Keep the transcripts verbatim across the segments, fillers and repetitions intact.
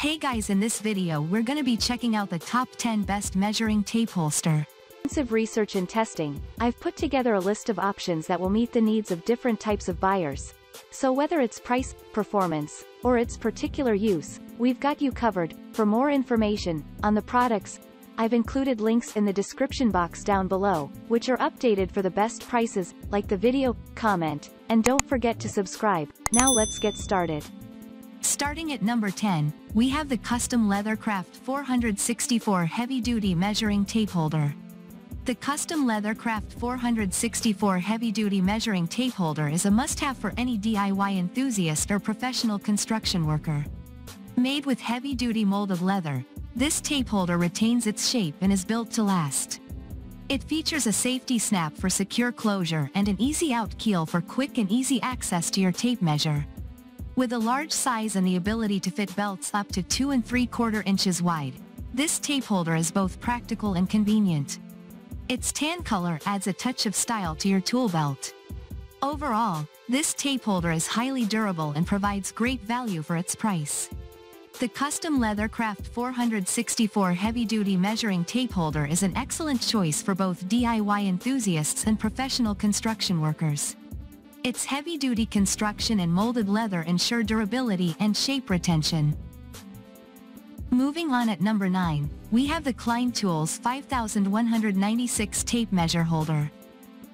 Hey guys, in this video we're gonna be checking out the top ten best measuring tape holster. Extensive research and testing, I've put together a list of options that will meet the needs of different types of buyers. So whether it's price, performance, or its particular use, we've got you covered. For more information on the products, I've included links in the description box down below, which are updated for the best prices. Like the video, comment, and don't forget to subscribe. Now let's get started. Starting at number ten, we have the Custom Leathercraft four sixty-four Heavy Duty Measuring Tape Holder. The Custom Leathercraft four sixty-four Heavy Duty Measuring Tape Holder is a must-have for any D I Y enthusiast or professional construction worker. Made with heavy-duty molded leather, this tape holder retains its shape and is built to last. It features a safety snap for secure closure and an easy-out keel for quick and easy access to your tape measure. With a large size and the ability to fit belts up to two and three quarter inches wide, this tape holder is both practical and convenient. Its tan color adds a touch of style to your tool belt. Overall, this tape holder is highly durable and provides great value for its price. The Custom Leathercraft four sixty-four Heavy Duty Measuring Tape Holder is an excellent choice for both D I Y enthusiasts and professional construction workers. Its heavy-duty construction and molded leather ensure durability and shape retention. Moving on at number nine, we have the Klein Tools five one nine six Tape Measure Holder.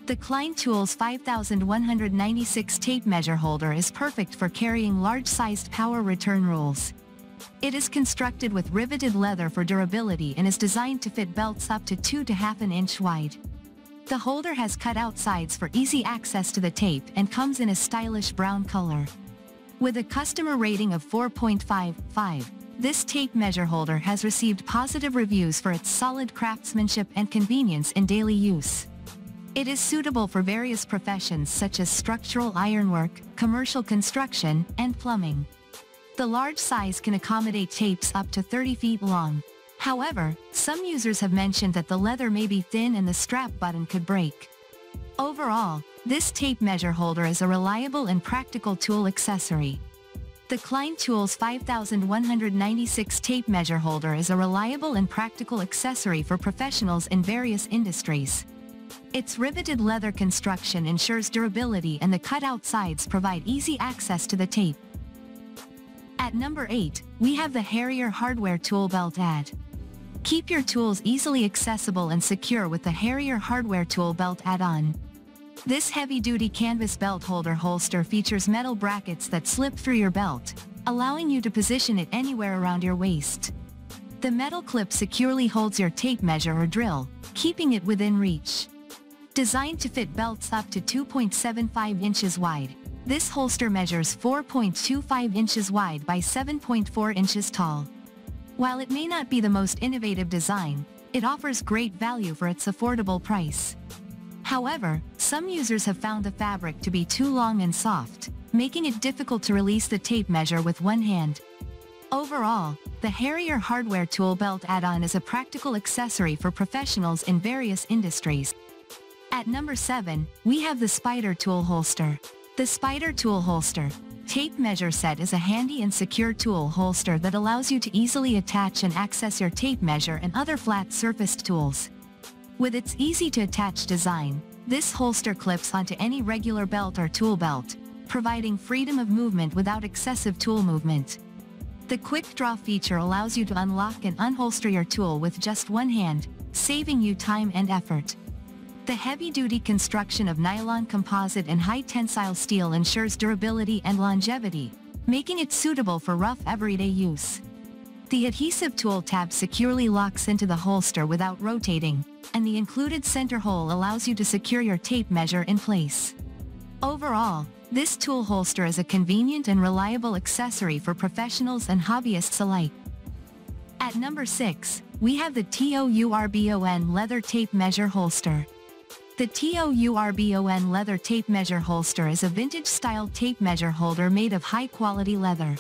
The Klein Tools five one nine six Tape Measure Holder is perfect for carrying large-sized power return rolls. It is constructed with riveted leather for durability and is designed to fit belts up to two and a half inches wide. The holder has cut-out sides for easy access to the tape and comes in a stylish brown color. With a customer rating of four point five five, this tape measure holder has received positive reviews for its solid craftsmanship and convenience in daily use. It is suitable for various professions such as structural ironwork, commercial construction, and plumbing. The large size can accommodate tapes up to thirty feet long. However, some users have mentioned that the leather may be thin and the strap button could break. Overall, this tape measure holder is a reliable and practical tool accessory. The Klein Tools five one nine six Tape Measure Holder is a reliable and practical accessory for professionals in various industries. Its riveted leather construction ensures durability and the cut-out sides provide easy access to the tape. At number eight, we have the Harrier Hardware Tool Belt Add. Keep your tools easily accessible and secure with the Harrier Hardware Tool Belt add-on. This heavy-duty canvas belt holder holster features metal brackets that slip through your belt, allowing you to position it anywhere around your waist. The metal clip securely holds your tape measure or drill, keeping it within reach. Designed to fit belts up to two point seven five inches wide, this holster measures four point two five inches wide by seven point four inches tall. While it may not be the most innovative design, it offers great value for its affordable price. However, some users have found the fabric to be too long and soft, making it difficult to release the tape measure with one hand. Overall, the Harrier Hardware Tool Belt add-on is a practical accessory for professionals in various industries. At number seven, we have the Spider Tool Holster. The Spider Tool Holster Tape Measure Set is a handy and secure tool holster that allows you to easily attach and access your tape measure and other flat-surfaced tools. With its easy-to-attach design, this holster clips onto any regular belt or tool belt, providing freedom of movement without excessive tool movement. The Quick Draw feature allows you to unlock and unholster your tool with just one hand, saving you time and effort. The heavy-duty construction of nylon composite and high-tensile steel ensures durability and longevity, making it suitable for rough everyday use. The adhesive tool tab securely locks into the holster without rotating, and the included center hole allows you to secure your tape measure in place. Overall, this tool holster is a convenient and reliable accessory for professionals and hobbyists alike. At number six, we have the TOURBON Leather Tape Measure Holster. The TOURBON Leather Tape Measure Holster is a vintage-style tape measure holder made of high-quality leather.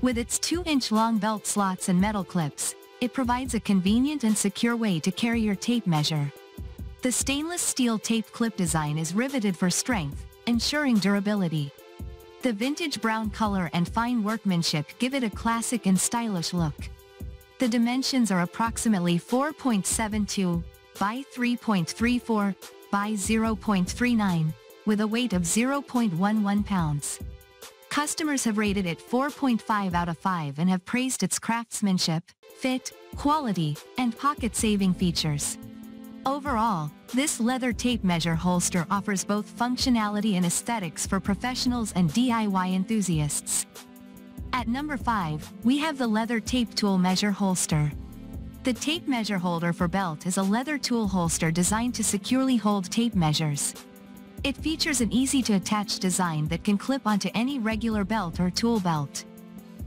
With its two inch long belt slots and metal clips, it provides a convenient and secure way to carry your tape measure. The stainless steel tape clip design is riveted for strength, ensuring durability. The vintage brown color and fine workmanship give it a classic and stylish look. The dimensions are approximately four point seven two by three point three four by zero point three nine, with a weight of zero point one one pounds. Customers have rated it four point five out of five and have praised its craftsmanship, fit, quality, and pocket-saving features. Overall, this leather tape measure holster offers both functionality and aesthetics for professionals and D I Y enthusiasts. At number five, we have the leather tape tool measure holster. The tape measure holder for belt is a leather tool holster designed to securely hold tape measures. It features an easy-to-attach design that can clip onto any regular belt or tool belt.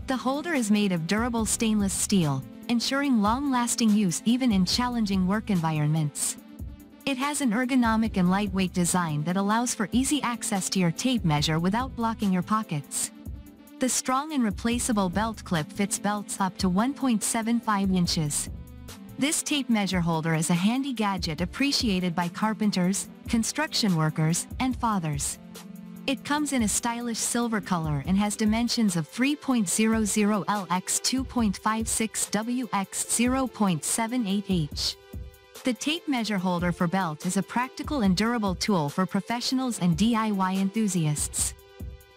The holder is made of durable stainless steel, ensuring long-lasting use even in challenging work environments. It has an ergonomic and lightweight design that allows for easy access to your tape measure without blocking your pockets. The strong and replaceable belt clip fits belts up to one point seven five inches. This tape measure holder is a handy gadget appreciated by carpenters, construction workers, and fathers. It comes in a stylish silver color and has dimensions of three point zero zero L by two point five six W by zero point seven eight H. The tape measure holder for belt is a practical and durable tool for professionals and D I Y enthusiasts.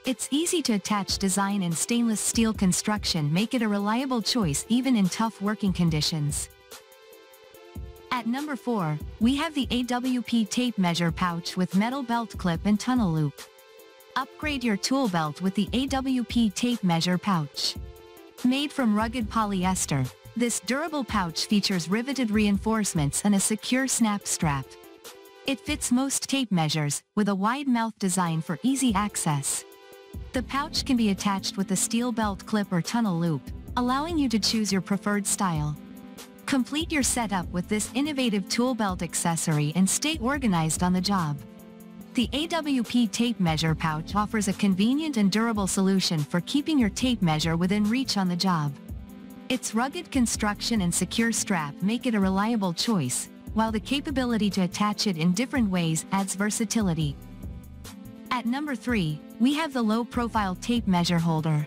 Its easy-to-attach design and stainless steel construction make it a reliable choice even in tough working conditions. At number four, we have the A W P tape measure pouch with metal belt clip and tunnel loop. Upgrade your tool belt with the A W P tape measure pouch. Made from rugged polyester, this durable pouch features riveted reinforcements and a secure snap strap. It fits most tape measures, with a wide mouth design for easy access. The pouch can be attached with a steel belt clip or tunnel loop, allowing you to choose your preferred style. Complete your setup with this innovative tool belt accessory and stay organized on the job. The A W P tape measure pouch offers a convenient and durable solution for keeping your tape measure within reach on the job. Its rugged construction and secure strap make it a reliable choice, while the capability to attach it in different ways adds versatility. At number three, we have the low-profile tape measure holder.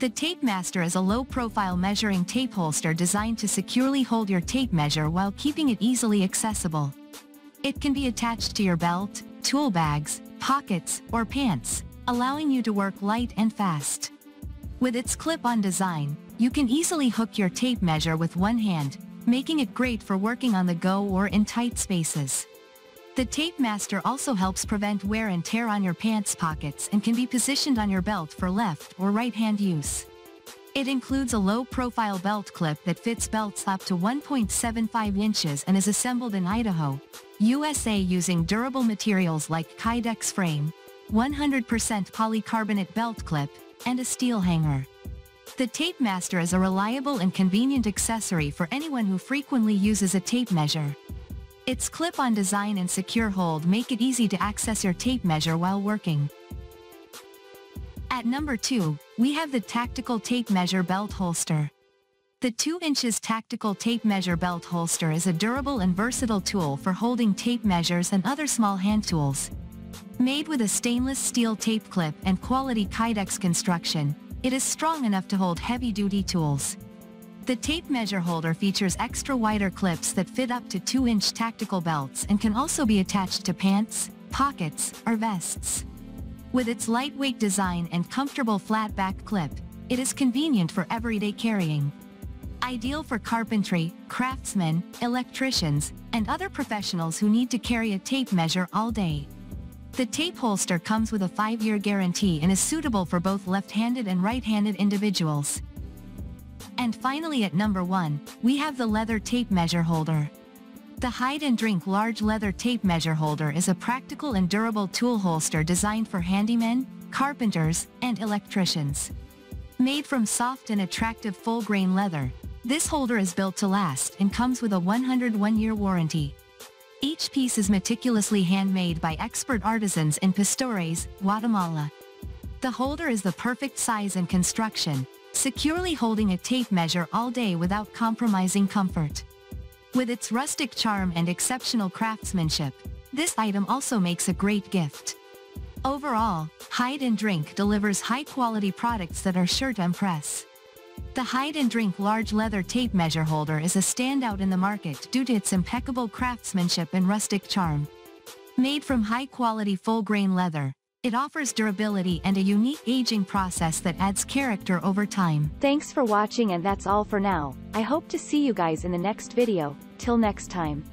The Tape Master is a low-profile measuring tape holster designed to securely hold your tape measure while keeping it easily accessible. It can be attached to your belt, tool bags, pockets, or pants, allowing you to work light and fast. With its clip-on design, you can easily hook your tape measure with one hand, making it great for working on the go or in tight spaces. The Tape Master also helps prevent wear and tear on your pants pockets and can be positioned on your belt for left or right hand use. It includes a low-profile belt clip that fits belts up to one point seven five inches and is assembled in Idaho, U S A using durable materials like Kydex frame, one hundred percent polycarbonate belt clip, and a steel hanger. The Tape Master is a reliable and convenient accessory for anyone who frequently uses a tape measure. Its clip-on design and secure hold make it easy to access your tape measure while working. At number two, we have the Tactical Tape Measure Belt Holster. The two inches Tactical Tape Measure Belt Holster is a durable and versatile tool for holding tape measures and other small hand tools. Made with a stainless steel tape clip and quality Kydex construction, it is strong enough to hold heavy-duty tools. The tape measure holder features extra wider clips that fit up to two inch tactical belts and can also be attached to pants, pockets, or vests. With its lightweight design and comfortable flat back clip, it is convenient for everyday carrying. Ideal for carpentry, craftsmen, electricians, and other professionals who need to carry a tape measure all day. The tape holster comes with a five year guarantee and is suitable for both left-handed and right-handed individuals. And finally, at number one, we have the leather tape measure holder. The Hide and Drink large leather tape measure holder is a practical and durable tool holster designed for handymen, carpenters, and electricians. Made from soft and attractive full-grain leather, this holder is built to last and comes with a one hundred one year warranty. Each piece is meticulously handmade by expert artisans in Pistores, Guatemala. The holder is the perfect size and construction, securely holding a tape measure all day without compromising comfort. With its rustic charm and exceptional craftsmanship, this item also makes a great gift. Overall, Hide and Drink delivers high-quality products that are sure to impress. The Hide and Drink large leather tape measure holder is a standout in the market due to its impeccable craftsmanship and rustic charm. Made from high-quality full-grain leather, it offers durability and a unique aging process that adds character over time. Thanks for watching, and that's all for now. I hope to see you guys in the next video. Till next time.